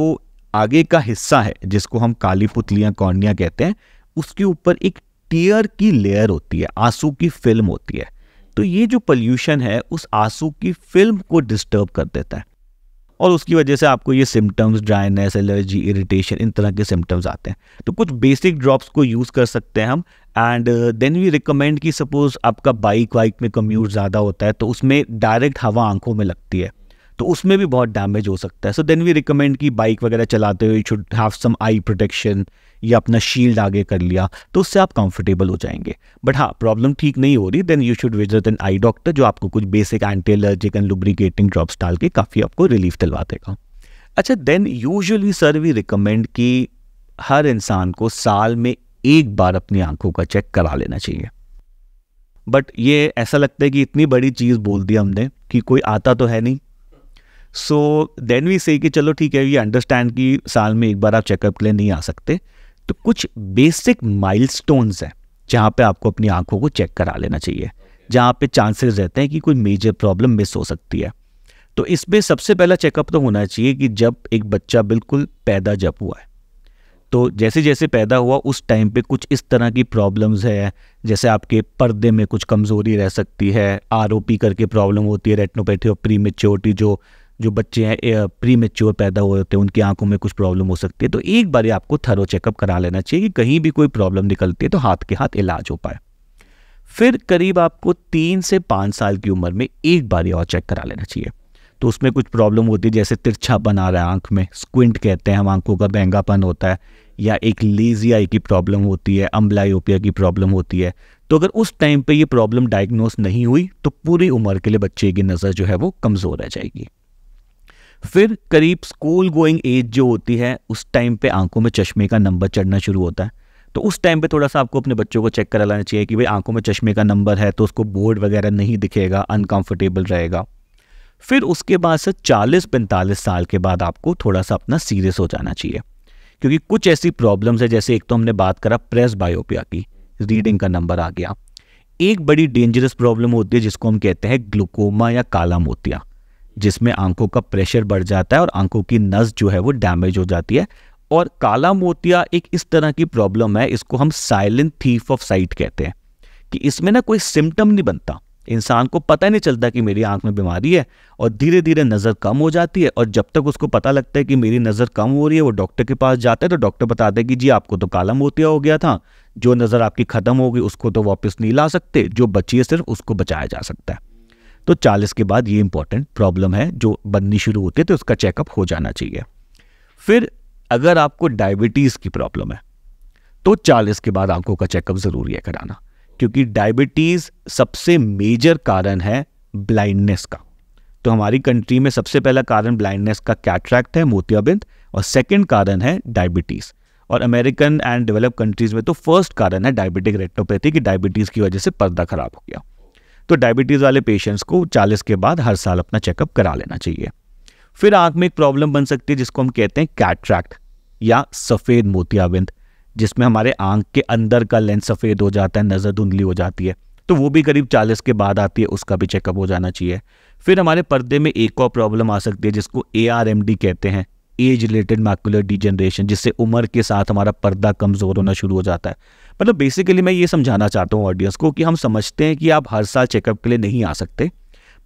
आगे का हिस्सा है जिसको हम काली पुतलियाँ कॉर्निया कहते हैं, उसके ऊपर एक टीयर की लेयर होती है, आंसू की फिल्म होती है। तो ये जो पोल्यूशन है उस आंसू की फिल्म को डिस्टर्ब कर देता है और उसकी वजह से आपको ये सिम्टम्स, ड्राइनेस, एलर्जी, इरिटेशन, इन तरह के सिम्टम्स आते हैं। तो कुछ बेसिक ड्रॉप्स को यूज़ कर सकते हैं हम, एंड देन वी रिकमेंड कि सपोज आपका बाइक वाइक में कम्यूट ज़्यादा होता है तो उसमें डायरेक्ट हवा आंखों में लगती है, तो उसमें भी बहुत डैमेज हो सकता है। सो देन वी रिकमेंड कि बाइक वगैरह चलाते हुए you should have some eye protection या अपना शील्ड आगे कर लिया तो उससे आप कंफर्टेबल हो जाएंगे। बट हाँ, प्रॉब्लम ठीक नहीं हो रही then you should visit an eye doctor जो आपको कुछ basic anti allergic and lubricating drops डाल के काफ़ी आपको रिलीफ दिलवा देगा। अच्छा, then usually sir we recommend कि हर इंसान को साल में एक बार अपनी आंखों का चेक करा लेना चाहिए। बट ये ऐसा लगता है कि इतनी बड़ी चीज़ बोल दी हमने कि कोई आता तो है नहीं। सो देन वी से कि चलो ठीक है, ये अंडरस्टैंड कि साल में एक बार आप चेकअप के लिए नहीं आ सकते, तो कुछ बेसिक माइलस्टोन्स हैं जहाँ पे आपको अपनी आंखों को चेक करा लेना चाहिए, जहाँ पे चांसेस रहते हैं कि कोई मेजर प्रॉब्लम मिस हो सकती है। तो इसमें सबसे पहला चेकअप तो होना चाहिए कि जब एक बच्चा बिल्कुल पैदा जब हुआ है, तो जैसे जैसे पैदा हुआ उस टाइम पे कुछ इस तरह की प्रॉब्लम्स है, जैसे आपके पर्दे में कुछ कमज़ोरी रह सकती है, आरओपी करके प्रॉब्लम होती है, रेटिनोपैथी ऑफ प्रीमेच्योरिटी, जो जो बच्चे हैं प्रीमेच्योर पैदा हुए होते हैं उनकी आंखों में कुछ प्रॉब्लम हो सकती है। तो एक बार आपको थरो चेकअप करा लेना चाहिए कि कहीं भी कोई प्रॉब्लम निकलती है तो हाथ के हाथ इलाज हो पाए। फिर करीब आपको तीन से पाँच साल की उम्र में एक बार और चेक करा लेना चाहिए। तो उसमें कुछ प्रॉब्लम होती है जैसे तिरछापन आ रहा है आंख में, स्क्विंट कहते हैं हम, आंखों का बहंगापन होता है, या एक लेजी आई की प्रॉब्लम होती है, अम्ब्लायोपिया की प्रॉब्लम होती है। तो अगर उस टाइम पे ये प्रॉब्लम डायग्नोस नहीं हुई तो पूरी उम्र के लिए बच्चे की नज़र जो है वो कमज़ोर रह जाएगी। फिर करीब स्कूल गोइंग एज जो होती है उस टाइम पर आंखों में चश्मे का नंबर चढ़ना शुरू होता है, तो उस टाइम पे थोड़ा सा आपको अपने बच्चों को चेक करा लेना चाहिए कि भाई आंखों में चश्मे का नंबर है तो उसको बोर्ड वगैरह नहीं दिखेगा, अनकम्फर्टेबल रहेगा। फिर उसके बाद से चालीस पैंतालीस साल के बाद आपको थोड़ा सा अपना सीरियस हो जाना चाहिए, क्योंकि कुछ ऐसी प्रॉब्लम्स है जैसे एक तो हमने बात करा प्रेस्बायोपिया की, रीडिंग का नंबर आ गया। एक बड़ी डेंजरस प्रॉब्लम होती है जिसको हम कहते हैं ग्लूकोमा या काला मोतिया, जिसमें आंखों का प्रेशर बढ़ जाता है और आंखों की नस जो है वो डैमेज हो जाती है। और काला मोतिया एक इस तरह की प्रॉब्लम है, इसको हम साइलेंट थीफ ऑफ साइट कहते हैं, कि इसमें ना कोई सिम्टम नहीं बनता, इंसान को पता नहीं चलता कि मेरी आंख में बीमारी है और धीरे धीरे नज़र कम हो जाती है। और जब तक उसको पता लगता है कि मेरी नज़र कम हो रही है वो डॉक्टर के पास जाता है, तो डॉक्टर बताते हैं कि जी आपको तो काला मोतिया हो गया था, जो नज़र आपकी ख़त्म हो गई उसको तो वापस नहीं ला सकते, जो बची है सिर्फ उसको बचाया जा सकता है। तो चालीस के बाद ये इंपॉर्टेंट प्रॉब्लम है जो बननी शुरू होती है, तो उसका चेकअप हो जाना चाहिए। फिर अगर आपको डायबिटीज़ की प्रॉब्लम है तो चालीस के बाद आंखों का चेकअप ज़रूरी है कराना, क्योंकि डायबिटीज़ सबसे मेजर कारण है ब्लाइंडनेस का। तो हमारी कंट्री में सबसे पहला कारण ब्लाइंडनेस का कैटरैक्ट है, मोतियाबिंद, और सेकंड कारण है डायबिटीज़। और अमेरिकन एंड डेवलप्ड कंट्रीज़ में तो फर्स्ट कारण है डायबिटिक रेटिनोपैथी, कि डायबिटीज़ की वजह से पर्दा ख़राब हो गया। तो डायबिटीज़ वाले पेशेंट्स को चालीस के बाद हर साल अपना चेकअप करा लेना चाहिए। फिर आँख में एक प्रॉब्लम बन सकती है जिसको हम कहते हैं कैटरैक्ट या सफ़ेद मोतियाबिंद, जिसमें हमारे आंख के अंदर का लेंस सफ़ेद हो जाता है, नज़र धुंधली हो जाती है, तो वो भी करीब चालीस के बाद आती है, उसका भी चेकअप हो जाना चाहिए। फिर हमारे पर्दे में एक और प्रॉब्लम आ सकती है जिसको ए आर एम डी कहते हैं, एज रिलेटेड मैकुलर डिजेनरेशन, जिससे उम्र के साथ हमारा पर्दा कमज़ोर होना शुरू हो जाता है। मतलब बेसिकली मैं ये समझाना चाहता हूँ ऑडियंस को कि हम समझते हैं कि आप हर साल चेकअप के लिए नहीं आ सकते,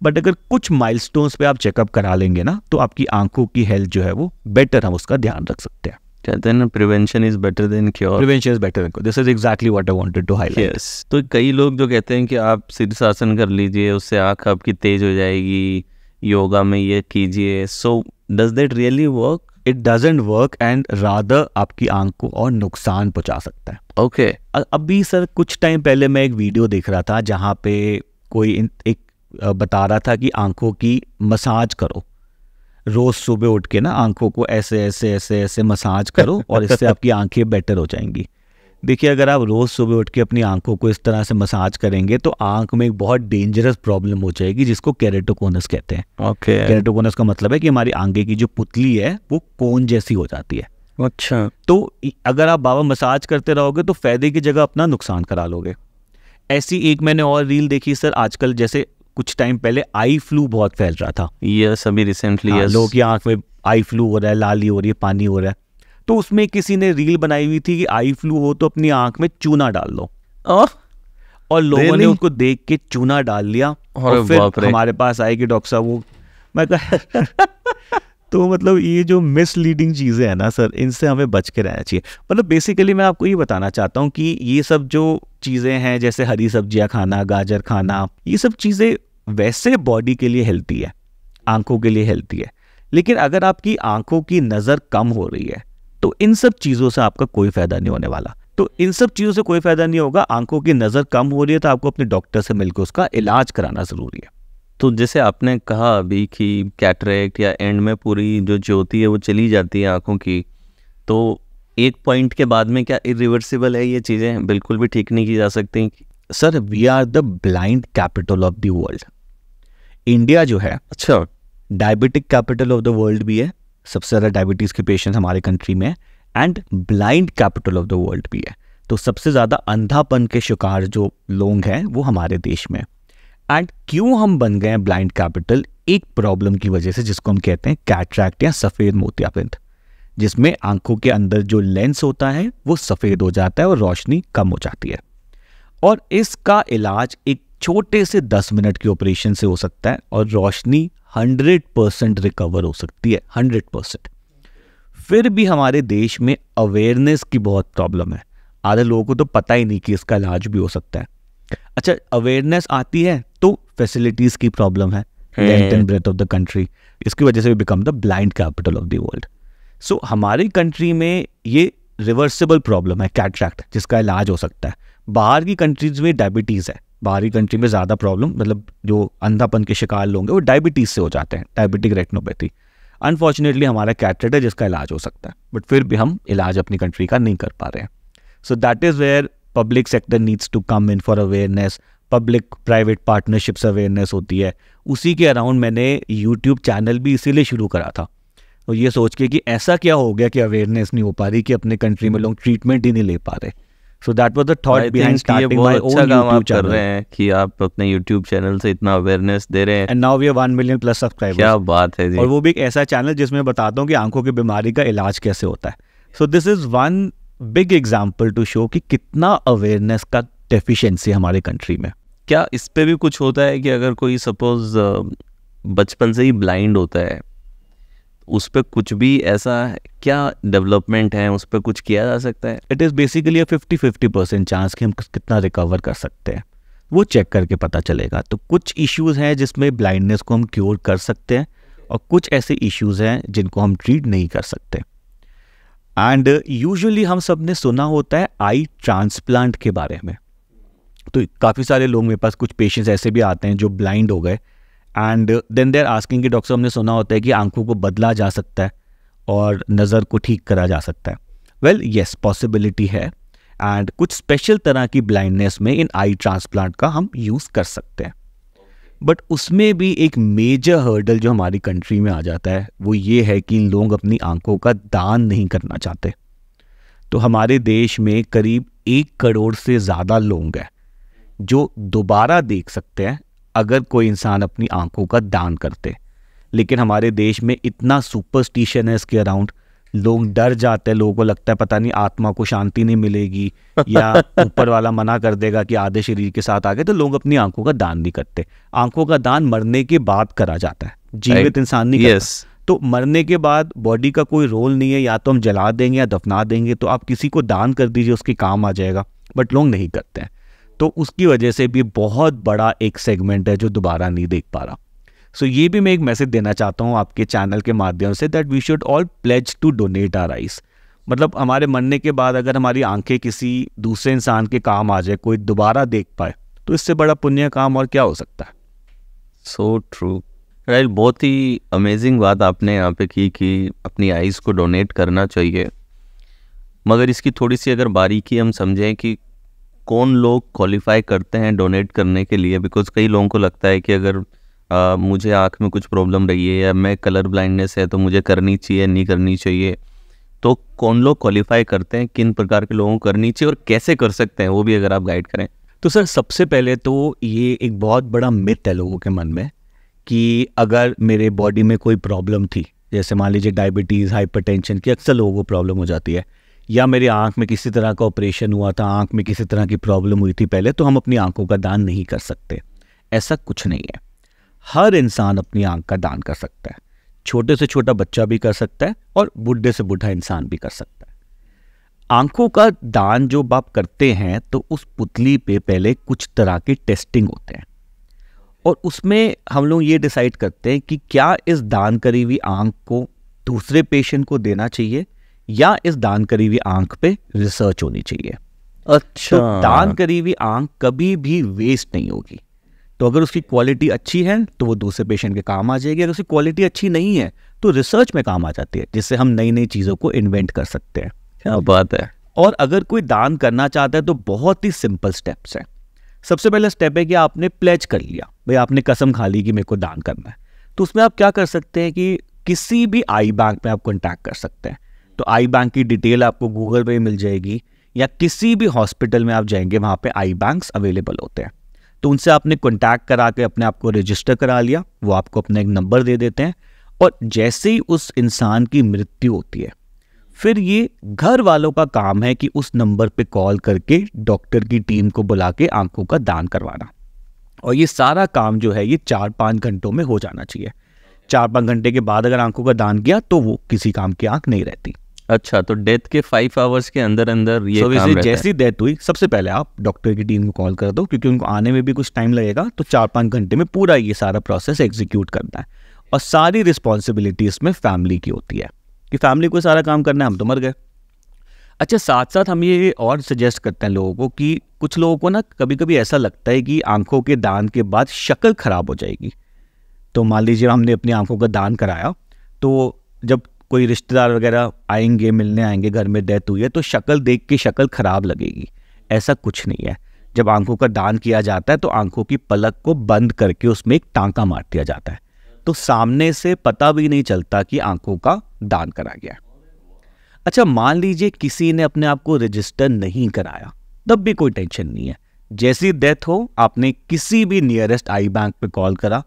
बट अगर कुछ माइलस्टोन्स पे आप चेकअप करा लेंगे ना तो आपकी आंखों की हेल्थ जो है वो बेटर, हम उसका ध्यान रख सकते हैं। कहते हैं ना, prevention is better than cure. Prevention is better than cure, this is exactly what I wanted to highlight. Yes, तो कई लोग जो कहते हैं कि आप शीर्षासन कर लीजिए उससे आंख आपकी तेज हो जाएगी, योगा में ये कीजिए, so does that really work? It doesn't work and rather आपकी आंख को और नुकसान पहुंचा सकता है। Okay okay. अभी सर कुछ टाइम पहले मैं एक वीडियो देख रहा था जहाँ पे कोई एक बता रहा था कि आंखों की मसाज करो, रोज़ सुबह उठ के ना आंखों को ऐसे ऐसे ऐसे ऐसे मसाज करो और इससे आपकी आंखें बेटर हो जाएंगी। देखिए, अगर आप रोज़ सुबह उठ के अपनी आंखों को इस तरह से मसाज करेंगे तो आंख में एक बहुत डेंजरस प्रॉब्लम हो जाएगी जिसको केरेटोकोनस कहते हैं। Okay okay. केरेटोकोनस का मतलब है कि हमारी आंखें की जो पुतली है वो कोन जैसी हो जाती है। अच्छा, तो अगर आप बाबा मसाज करते रहोगे तो फ़ायदे की जगह अपना नुकसान करा लोगे। ऐसी एक मैंने और रील देखी सर, आजकल जैसे कुछ टाइम पहले आई फ्लू बहुत फैल रहा था। यस, अभी रिसेंटली हाँ, लोगों की आंख में आई फ्लू हो रहा है, लाली हो रही है, पानी हो रहा है। तो उसमें किसी ने रील बनाई हुई थी कि आई फ्लू हो तो अपनी आंख में चूना डाल लो, oh? और लोगों really? ने उसको देख के चूना डाल लिया और, और फिर हमारे पास आए कि डॉक्टर साहब वो मैं कहा तो मतलब ये जो मिसलीडिंग चीज़ें हैं ना सर, इनसे हमें बच के रहना चाहिए। मतलब बेसिकली मैं आपको ये बताना चाहता हूँ कि ये सब जो चीज़ें हैं जैसे हरी सब्जियाँ खाना, गाजर खाना, ये सब चीज़ें वैसे बॉडी के लिए हेल्थी है, आंखों के लिए हेल्थी है। लेकिन अगर आपकी आंखों की नज़र कम हो रही है तो इन सब चीज़ों से आपका कोई फायदा नहीं होने वाला। तो इन सब चीज़ों से कोई फायदा नहीं होगा। आंखों की नज़र कम हो रही है तो आपको अपने डॉक्टर से मिलकर उसका इलाज कराना ज़रूरी है। तो जैसे आपने कहा अभी कि कैटरेक्ट या एंड में पूरी जो ज्योति है वो चली जाती है आंखों की, तो एक पॉइंट के बाद में क्या इरिवर्सिबल है ये चीज़ें? बिल्कुल भी ठीक नहीं की जा सकती sir. We are the blind capital of the world. India जो है अच्छा diabetic capital of the world भी है, सबसे ज़्यादा डायबिटीज़ के पेशेंट्स हमारे कंट्री में, and blind capital of the world भी है। तो सबसे ज़्यादा अंधापन के शिकार जो लोग हैं वो हमारे देश में। एंड क्यों हम बन गए ब्लाइंड कैपिटल? एक प्रॉब्लम की वजह से जिसको हम कहते हैं कैटरैक्ट या सफ़ेद मोतियाबिंद, जिसमें आंखों के अंदर जो लेंस होता है वो सफ़ेद हो जाता है और रोशनी कम हो जाती है। और इसका इलाज एक छोटे से दस मिनट के ऑपरेशन से हो सकता है और रोशनी हंड्रेड परसेंट रिकवर हो सकती है, हंड्रेड परसेंट। फिर भी हमारे देश में अवेयरनेस की बहुत प्रॉब्लम है। आधे लोगों को तो पता ही नहीं कि इसका इलाज भी हो सकता है। अच्छा, अवेयरनेस आती है तो फैसिलिटीज़ की प्रॉब्लम है, length and breath of the country. इसकी वजह से we become the blind capital of the world. So हमारी कंट्री में ये रिवर्सिबल प्रॉब्लम है कैटरैक्ट, जिसका इलाज हो सकता है। बाहर की कंट्रीज़ में डायबिटीज़ है। बाहरी कंट्री में ज़्यादा प्रॉब्लम, मतलब जो अंधापन के शिकार लोग हैं वो डायबिटीज़ से हो जाते हैं, डायबिटिक रेटिनोपैथी। अनफॉर्चुनेटली हमारा कैटरेक्ट है जिसका इलाज हो सकता है, बट फिर भी हम इलाज अपनी कंट्री का नहीं कर पा रहे हैं। So that is where public sector needs to come in for awareness. Public private partnerships awareness होती है। उसी के अराउंड मैंने यूट्यूब चैनल भी इसीलिए शुरू करा था, तो ये सोच के कि ऐसा क्या हो गया कि अवेयरनेस नहीं हो पा रही कि अपने कंट्री में लोग ट्रीटमेंट ही नहीं ले पा रहे। So that was the thought behind starting my own YouTube channel. रहे हैं कि आप अपने YouTube चैनल से इतना अवेयरनेस दे रहे हैं। And now we have one million plus subscribers. क्या बात है जी। और वो भी एक ऐसा चैनल जिसमें बताता हूँ कि आंखों की बीमारी का इलाज कैसे होता है। So this is one big example to show कि कितना अवेयरनेस का डेफिशिएंसी हमारे कंट्री में। क्या इस पे भी कुछ होता है कि अगर कोई सपोज बचपन से ही ब्लाइंड होता है, उस पर कुछ भी ऐसा क्या डेवलपमेंट है, उस पर कुछ किया जा सकता है? It is basically fifty fifty percent chance कि हम कितना रिकवर कर सकते हैं, वो चेक करके पता चलेगा। तो कुछ इश्यूज़ हैं जिसमें ब्लाइंडनेस को हम क्योर कर सकते हैं और कुछ ऐसे इश्यूज़ हैं जिनको हम ट्रीट नहीं कर सकते। एंड यूजुअली हम सब ने सुना होता है आई ट्रांसप्लांट के बारे में। तो काफ़ी सारे लोग मेरे पास कुछ पेशेंट्स ऐसे भी आते हैं जो ब्लाइंड हो गए एंड देन देर आस्किंग कि डॉक्टर साहब ने सुना होता है कि आंखों को बदला जा सकता है और नज़र को ठीक करा जा सकता है। वेल येस, पॉसिबिलिटी है। एंड कुछ स्पेशल तरह की ब्लाइंडनेस में इन आई ट्रांसप्लांट का हम यूज़ कर सकते हैं, बट उसमें भी एक मेजर हर्डल जो हमारी कंट्री में आ जाता है वो ये है कि लोग अपनी आंखों का दान नहीं करना चाहते। तो हमारे देश में करीब एक करोड़ से ज़्यादा लोग हैं जो दोबारा देख सकते हैं अगर कोई इंसान अपनी आंखों का दान करते। लेकिन हमारे देश में इतना सुपरस्टिशन है इसके अराउंड, लोग डर जाते हैं। लोगों को लगता है पता नहीं आत्मा को शांति नहीं मिलेगी या ऊपर वाला मना कर देगा कि आधे शरीर के साथ आ गए, तो लोग अपनी आंखों का दान नहीं करते। आंखों का दान मरने के बाद करा जाता है, जीवित इंसान नहीं करता। yes. तो मरने के बाद बॉडी का कोई रोल नहीं है, या तो हम जला देंगे या दफना देंगे, तो आप किसी को दान कर दीजिए उसके काम आ जाएगा, बट लोग नहीं करते हैं। तो उसकी वजह से भी बहुत बड़ा एक सेगमेंट है जो दोबारा नहीं देख पा रहा। सो so, ये भी मैं एक मैसेज देना चाहता हूँ आपके चैनल के माध्यम से, that we should all pledge to donate our eyes. मतलब हमारे मरने के बाद अगर हमारी आंखें किसी दूसरे इंसान के काम आ जाए, कोई दोबारा देख पाए, तो इससे बड़ा पुण्य काम और क्या हो सकता है। सो ट्रू राइट, बहुत ही अमेजिंग बात आपने यहाँ पे की कि अपनी आइज़ को डोनेट करना चाहिए। मगर इसकी थोड़ी सी अगर बारीकी हम समझें कि कौन लोग क्वालिफाई करते हैं डोनेट करने के लिए, बिकॉज कई लोगों को लगता है कि अगर आ, मुझे आँख में कुछ प्रॉब्लम रही है या मैं कलर ब्लाइंडनेस है तो मुझे करनी चाहिए नहीं करनी चाहिए। तो कौन लोग क्वालिफाई करते हैं, किन प्रकार के लोगों को करनी चाहिए और कैसे कर सकते हैं, वो भी अगर आप गाइड करें। तो सर सबसे पहले तो ये एक बहुत बड़ा मिथ है लोगों के मन में कि अगर मेरे बॉडी में कोई प्रॉब्लम थी, जैसे मान लीजिए डायबिटीज़, हाइपरटेंशन की अक्सर लोगों को प्रॉब्लम हो जाती है, या मेरी आंख में किसी तरह का ऑपरेशन हुआ था, आंख में किसी तरह की प्रॉब्लम हुई थी पहले, तो हम अपनी आंखों का दान नहीं कर सकते। ऐसा कुछ नहीं है। हर इंसान अपनी आंख का दान कर सकता है। छोटे से छोटा बच्चा भी कर सकता है और बूढ़े से बूढ़ा इंसान भी कर सकता है। आंखों का दान जो आप करते हैं तो उस पुतली पे पहले कुछ तरह के टेस्टिंग होते हैं और उसमें हम लोग ये डिसाइड करते हैं कि क्या इस दान करी हुई आँख को दूसरे पेशेंट को देना चाहिए या इस दान करी हुई आँख पे रिसर्च होनी चाहिए। अच्छा, तो दान करी हुई आँख कभी भी वेस्ट नहीं होगी। तो अगर उसकी क्वालिटी अच्छी है तो वो दूसरे पेशेंट के काम आ जाएगी, अगर उसकी क्वालिटी अच्छी नहीं है तो रिसर्च में काम आ जाती है, जिससे हम नई नई चीज़ों को इन्वेंट कर सकते हैं। क्या बात है। और अगर कोई दान करना चाहता है तो बहुत ही सिंपल स्टेप्स हैं। सबसे पहला स्टेप है कि आपने प्लेज कर लिया, भाई आपने कसम खा ली कि मेरे को दान करना है, तो उसमें आप क्या कर सकते हैं कि किसी भी आई बैंक में आप कॉन्टैक्ट कर सकते हैं। तो आई बैंक की डिटेल आपको गूगल पे मिल जाएगी या किसी भी हॉस्पिटल में आप जाएंगे वहाँ पे आई बैंक्स अवेलेबल होते हैं, तो उनसे आपने कॉन्टैक्ट करा के अपने आप को रजिस्टर करा लिया, वो आपको अपना एक नंबर दे देते हैं और जैसे ही उस इंसान की मृत्यु होती है फिर ये घर वालों का काम है कि उस नंबर पे कॉल करके डॉक्टर की टीम को बुला के आंखों का दान करवाना। और ये सारा काम जो है ये चार पाँच घंटों में हो जाना चाहिए। चार पाँच घंटे के बाद अगर आंखों का दान किया तो वो किसी काम की आंख नहीं रहती। अच्छा, तो डेथ के फाइव आवर्स के अंदर अंदर ये काम रहता है। जैसी डेथ हुई सबसे पहले आप डॉक्टर की टीम को कॉल कर दो, क्योंकि उनको आने में भी कुछ टाइम लगेगा, तो चार पाँच घंटे में पूरा ये सारा प्रोसेस एग्जीक्यूट करना है। और सारी रिस्पॉन्सिबिलिटी इसमें फैमिली की होती है कि फैमिली को सारा काम करना है, हम तो मर गए। अच्छा, साथ साथ हम ये और सजेस्ट करते हैं लोगों को कि कुछ लोगों को ना कभी कभी ऐसा लगता है कि आंखों के दान के बाद शक्ल ख़राब हो जाएगी। तो मान लीजिए हमने अपनी आंखों का दान कराया, तो जब कोई रिश्तेदार वगैरह आएंगे मिलने आएंगे, घर में डेथ हुई है तो शक्ल देख के शक्ल ख़राब लगेगी, ऐसा कुछ नहीं है। जब आंखों का दान किया जाता है तो आंखों की पलक को बंद करके उसमें एक टाँका मार दिया जाता है, तो सामने से पता भी नहीं चलता कि आंखों का दान करा गया। अच्छा, मान लीजिए किसी ने अपने आप को रजिस्टर नहीं कराया, तब भी कोई टेंशन नहीं है। जैसी डेथ हो आपने किसी भी नियरेस्ट आई बैंक पे कॉल करा,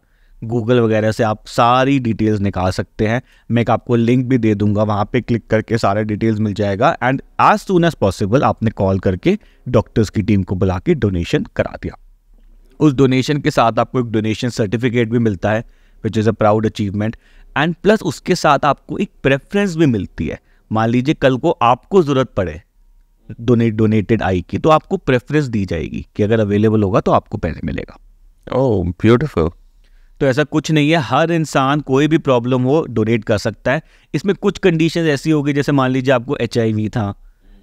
गूगल वगैरह से आप सारी डिटेल्स निकाल सकते हैं। मैं एक आपको लिंक भी दे दूंगा, वहाँ पे क्लिक करके सारे डिटेल्स मिल जाएगा। And as soon as possible आपने कॉल करके डॉक्टर्स की टीम को बुला के डोनेशन करा दिया। उस डोनेशन के साथ आपको एक डोनेशन सर्टिफिकेट भी मिलता है which is a proud achievement, and plus उसके साथ आपको एक प्रेफरेंस भी मिलती है। मान लीजिए कल को आपको ज़रूरत पड़े डोनेट डोनेटेड आई की, तो आपको प्रेफरेंस दी जाएगी कि अगर अवेलेबल होगा तो आपको पैसे मिलेगा। Oh beautiful. तो ऐसा कुछ नहीं है, हर इंसान कोई भी प्रॉब्लम हो डोनेट कर सकता है। इसमें कुछ कंडीशंस ऐसी होगी जैसे मान लीजिए आपको एच आई वी था,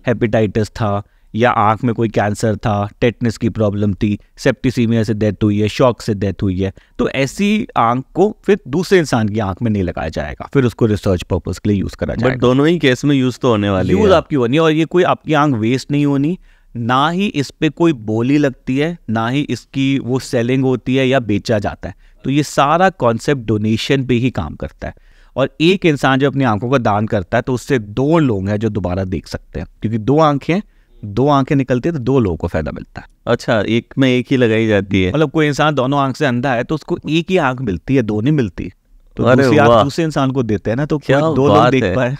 हेपेटाइटिस था, या आँख में कोई कैंसर था, टेटनेस की प्रॉब्लम थी, सेप्टिसीमिया से डेथ हुई है, शॉक से डेथ हुई है, तो ऐसी आँख को फिर दूसरे इंसान की आँख में नहीं लगाया जाएगा, फिर उसको रिसर्च पर्पस के लिए यूज़ करा जाएगा। बट दोनों ही केस में यूज़ तो होने वाली है, यूज़ आपकी होनी है। और ये कोई आपकी आँख वेस्ट नहीं होनी, ना ही इस पर कोई बोली लगती है, ना ही इसकी वो सेलिंग होती है या बेचा जाता है। तो ये सारा कॉन्सेप्ट डोनेशन पर ही काम करता है। और एक इंसान जब अपनी आँखों का दान करता है तो उससे दो लोग हैं जो दोबारा देख सकते हैं, क्योंकि दो आँखें दो आंखें निकलती है तो दो लोगों को फायदा मिलता है। अच्छा, एक में एक ही लगाई जाती है, मतलब कोई इंसान दोनों आंख से अंधा है तो उसको एक ही आंख मिलती है, दो नहीं मिलती, तो दूसरी आंख दूसरे इंसान को देते हैं ना, तो क्या दो लोग देख पाए।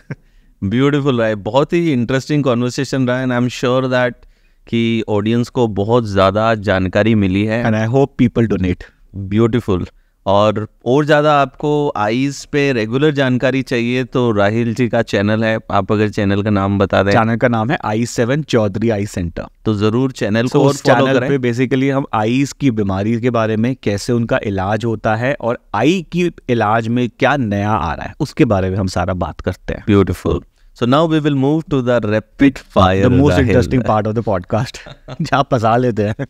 ब्यूटीफुल रहा है, बहुत ही इंटरेस्टिंग कॉन्वर्सेशन रहा है, and I am sure that कि ऑडियंस को बहुत ज्यादा जानकारी मिली है, and I hope people donate. Beautiful. और और ज़्यादा आपको आईज पे रेगुलर जानकारी चाहिए तो राहिल जी का चैनल है, आप अगर चैनल का नाम बता दें। चैनल का नाम है eye seven Chaudhary eye centre, तो ज़रूर चैनल को और फॉलो करें। पे बेसिकली हम आईज की बीमारी के बारे में, कैसे उनका इलाज होता है और आई की इलाज में क्या नया आ रहा है उसके बारे में हम सारा बात करते हैं। Beautiful. So now we will move to the rapid fire, the most interesting part of the podcast जहाँ फंसा लेते हैं।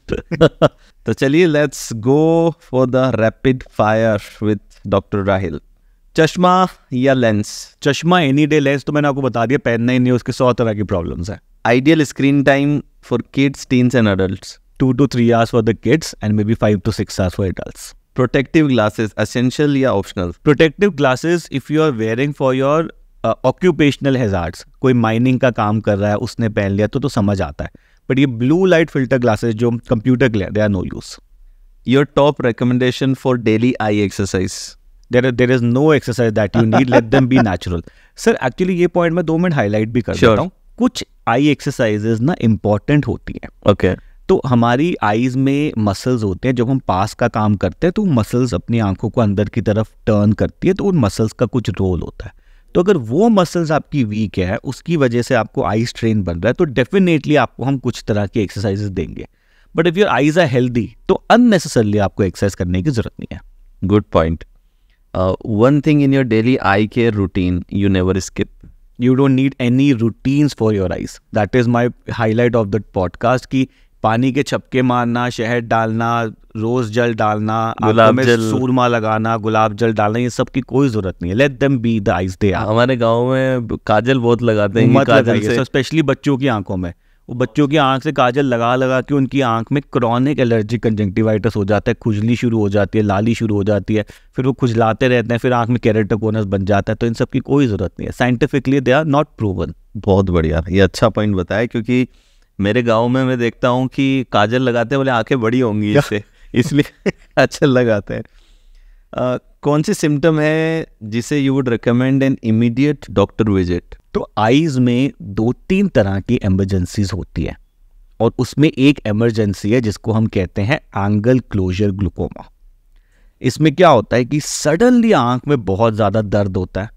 तो चलिए let's go for the rapid fire with doctor Rahil. चश्मा या लेंस? चश्मा एनी डे, लेंस तो मैंने आपको बता दिया पहनना ही नहीं, उसके सौ तरह की प्रॉब्लम्स हैं। Ideal screen time for kids, teens and adults? Two to three hours for the kids and maybe five to six hours for adults. Protective glasses essential या optional? Protective glasses if you are wearing for your occupational hazards, कोई mining का काम कर रहा है उसने पहन लिया तो तो समझ आता है, बट ये ब्लू लाइट फिल्टर ग्लासेस जो कंप्यूटर के लिए, they are no use. Your top recommendation for daily eye exercise? There there is no exercise that you need, let them be natural. Sir actually ये point मैं दो minute highlight भी कर sure. देता हूँ। कुछ आई एक्सरसाइजेज ना इंपॉर्टेंट होती हैं। Okay okay. तो हमारी आईज में मसल्स होते हैं, जब हम पास का काम करते हैं तो मसल्स अपनी आंखों को अंदर की तरफ टर्न करती है, तो उन मसल्स का कुछ रोल होता है। तो अगर वो मसल्स आपकी वीक है, उसकी वजह से आपको आई स्ट्रेन बन रहा है, तो डेफिनेटली आपको हम कुछ तरह की एक्सरसाइजेस देंगे। But if your eyes are healthy तो अननेसेसरली आपको एक्सरसाइज करने की जरूरत नहीं है. Good point. One thing in your daily eye care routine you never skip. You don't need any routines for your eyes. That is my highlight of that podcast की पानी के छपके मारना, शहद डालना, रोज जल डालना, आंखों में सूरमा लगाना, गुलाब जल डालना, ये सब की कोई जरूरत नहीं है. Let them be the eyes they are. हमारे गांव में काजल बहुत लगाते हैं, काजल से स्पेशली बच्चों की आंखों में. वो बच्चों की आंख से काजल लगा लगा के उनकी आंख में क्रॉनिक एलर्जी कंजंक्टिवाइटिस हो जाता है, खुजली शुरू हो जाती है, लाली शुरू हो जाती है, फिर वो खुजलाते रहते हैं, फिर आंख में केराटोकोनस बन जाता है. तो इन सब की कोई ज़रूरत नहीं है. Scientifically they are not proven. बहुत बढ़िया, ये अच्छा पॉइंट बताया, क्योंकि मेरे गाँव में मैं देखता हूँ कि काजल लगाते हैं, बोले आँखें बड़ी होंगी इससे, इसलिए अच्छा लगाते हैं. uh, कौन सी सिम्टम है जिसे you would recommend an immediate doctor visit? तो आईज में दो तीन तरह की एमरजेंसीज होती है, और उसमें एक एमरजेंसी है जिसको हम कहते हैं एंगल क्लोजर ग्लूकोमा. इसमें क्या होता है कि सडनली आंख में बहुत ज़्यादा दर्द होता है,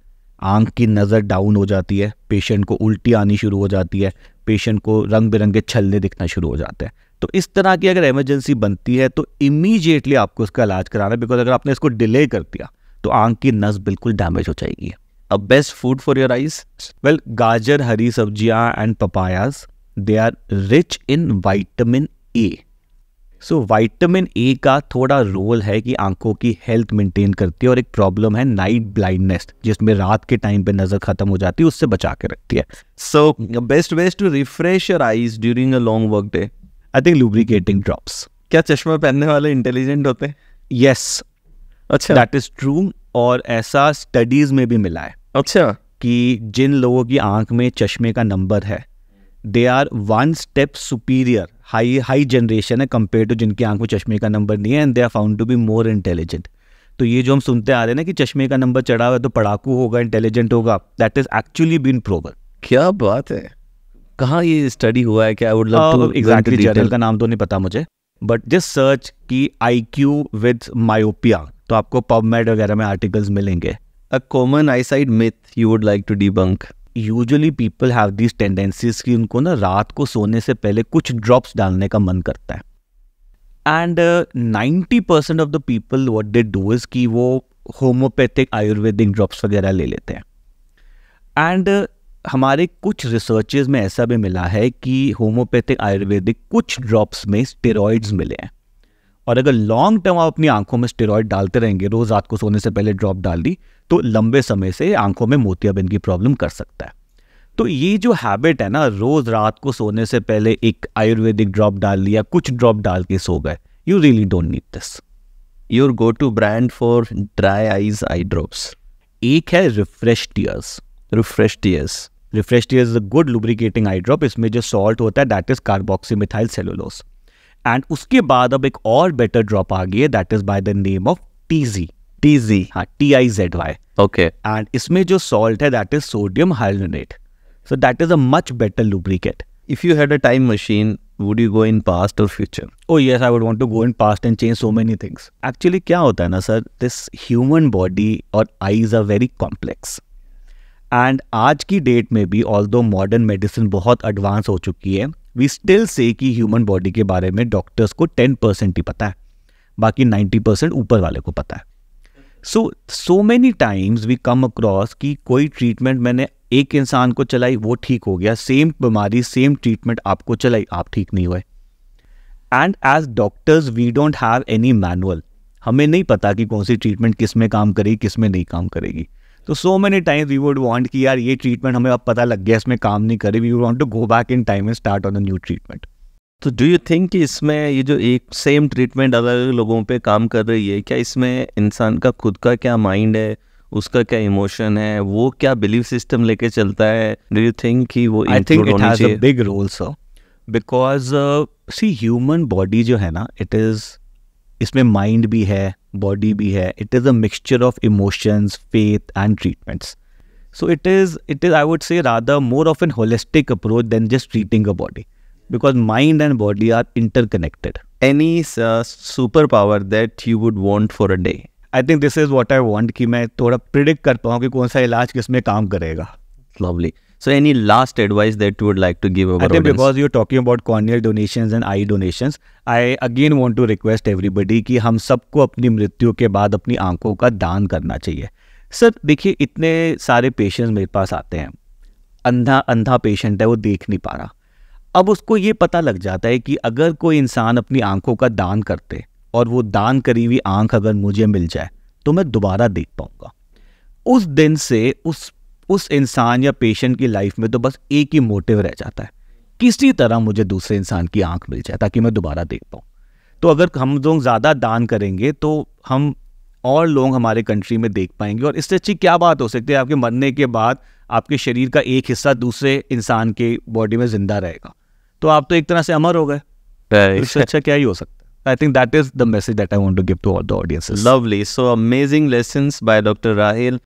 आंख की नज़र डाउन हो जाती है, पेशेंट को उल्टी आनी शुरू हो जाती है, पेशेंट को रंग बिरंगे छल्ले दिखना शुरू हो जाते हैं. तो इस तरह की अगर एमरजेंसी बनती है तो इमीडिएटली आपको इसका इलाज कराना है, बिकॉज अगर आपने इसको डिले कर दिया तो आंख की नस बिल्कुल डैमेज हो जाएगी. अब best food for your eyes? Well, गाजर, हरी सब्जियाँ and papayas, they are rich in vitamin A. So vitamin A का थोड़ा रोल है कि आंखों की हेल्थ मेंटेन करती है, और एक प्रॉब्लम है नाइट ब्लाइंडनेस, जिसमें रात के टाइम पे नज़र ख़त्म हो जाती है, उससे बचा के रखती है. So best ways to refresh your eyes during a long work day? I think lubricating drops. क्या चश्मा पहनने वाले इंटेलिजेंट होते हैं? यस. अच्छा, दैट इज़ ट्रू, और ऐसा स्टडीज़ में भी मिला है. अच्छा, कि जिन लोगों की आंख में चश्मे का नंबर है, they are one step superior, high high generation है कंपेयर टू जिनकी आंख में चश्मे का नंबर नहीं है, and they are found to be more intelligent. तो ये जो हम सुनते आ रहे हैं ना कि चश्मे का नंबर चढ़ा हुआ है तो पढ़ाकू होगा, इंटेलिजेंट होगा, that is actually been proven. क्या बात है, कहाँ ये स्टडी हुआ है? क्या I would love to exactly, journal का नाम तो नहीं पता मुझे, बट जस्ट सर्च की आई क्यू विद मायोपिया तो आपको पबमेड वगैरह में आर्टिकल्स मिलेंगे. A common eyesight myth you would like to debunk? Usually people have these tendencies कि उनको ना रात को सोने से पहले कुछ ड्रॉप्स डालने का मन करता है, and ninety percent of the people what they do is कि वो होम्योपैथिक आयुर्वेदिक ड्रॉप्स वगैरह ले लेते हैं. एंड uh, हमारे कुछ रिसर्चेज में ऐसा भी मिला है कि होम्योपैथिक आयुर्वेदिक कुछ ड्रॉप्स में स्टेरॉइड्स मिले हैं, और अगर लॉन्ग टर्म आप अपनी आंखों में स्टेरॉइड डालते रहेंगे, रोज रात को सोने से पहले ड्रॉप डाल दी, तो लंबे समय से आंखों में मोतियाबिंद की प्रॉब्लम कर सकता है. तो ये जो हैबिट है ना, रोज रात को सोने से पहले एक आयुर्वेदिक ड्रॉप डाल लिया, कुछ ड्रॉप डाल के सो गए, you really don't need this. Your go to brand for dry eyes eye drops? एक है refresh tears. Refresh tears refresh tears is a good lubricating eye drop. इसमें जो सॉल्ट होता है that is carboxymethyl cellulose. And उसके बाद अब एक और बेटर ड्रॉप आ गई है, that is by the name of Tizy. Tizy, हाँ, T I Z Y. Okay. And इसमें जो सॉल्ट है that is sodium hyaluronate. So that is a much better lubricate. If you had a time machine, would you go in past और future? Oh yes, I would want to go in past and change so many things. Actually क्या होता है ना sir, this human body और eyes are very complex. And आज की date में भी, ऑल्दो मॉडर्न मेडिसिन बहुत एडवांस हो चुकी है, वी स्टिल से कि ह्यूमन बॉडी के बारे में डॉक्टर्स को टेन परसेंट ही पता है, बाकी नाइन्टी परसेंट ऊपर वाले को पता है. So so many times we come across कि कोई ट्रीटमेंट मैंने एक इंसान को चलाई, वो ठीक हो गया, सेम बीमारी सेम ट्रीटमेंट आपको चलाई, आप ठीक नहीं हुए. And as doctors we don't have any manual. हमें नहीं पता कि कौन सी ट्रीटमेंट किस में काम करेगी, किस में नहीं काम करेगी. तो so many times we would want कि यार ये ट्रीटमेंट हमें अब पता लग गया, इसमें काम नहीं करे, we want to go back in time and start on a new treatment. तो डू यू थिंक कि इसमें ये जो एक सेम ट्रीटमेंट अलग अलग लोगों पे काम कर रही है, क्या इसमें इंसान का खुद का क्या माइंड है, उसका क्या इमोशन है, वो क्या बिलीफ सिस्टम लेके चलता है? डू यू थिंक कि वो I think it has a big role sir, because see human body जो है ना, इट इज़ इसमें माइंड भी है, बॉडी भी है. It is a mixture of emotions, faith and treatments. So it is it is I would say rather more of an holistic approach than just treating a body, because mind and body are interconnected. Any super power that you would want for a day? I think this is what I want कि मैं थोड़ा predict कर पाऊँ कि कौन सा इलाज किस में काम करेगा. Lovely. So any last advice that you would like to give our audience? I think because you're talking about corneal donations and eye donations, I again want to request everybody कि हम सबको अपनी मृत्यु के बाद अपनी आंखों का दान करना चाहिए। सर देखिए, इतने सारे पेशेंट्स मेरे पास आते हैं, अंधा अंधा पेशेंट है, वो देख नहीं पा रहा। अब उसको ये पता लग जाता है कि अगर कोई इंसान अपनी आंखों का दान करते और वो दान करी हुई आंख अगर मुझे मिल जाए तो मैं दोबारा देख पाऊंगा। उस दिन से उस उस इंसान या पेशेंट की लाइफ में तो बस एक ही मोटिव रह जाता है, किसी तरह मुझे दूसरे इंसान की आंख मिल जाए ताकि मैं दोबारा देख पाऊँ। तो अगर हम लोग ज़्यादा दान करेंगे तो हम और लोग हमारे कंट्री में देख पाएंगे। और इससे अच्छी क्या बात हो सकती है, आपके मरने के बाद आपके शरीर का एक हिस्सा दूसरे इंसान के बॉडी में जिंदा रहेगा, तो आप तो एक तरह से अमर हो गए। इससे अच्छा क्या ही हो सकता है। I think that is the message that I want to give to all the audiences. Lovely. So amazing lessons by Doctor Rahil.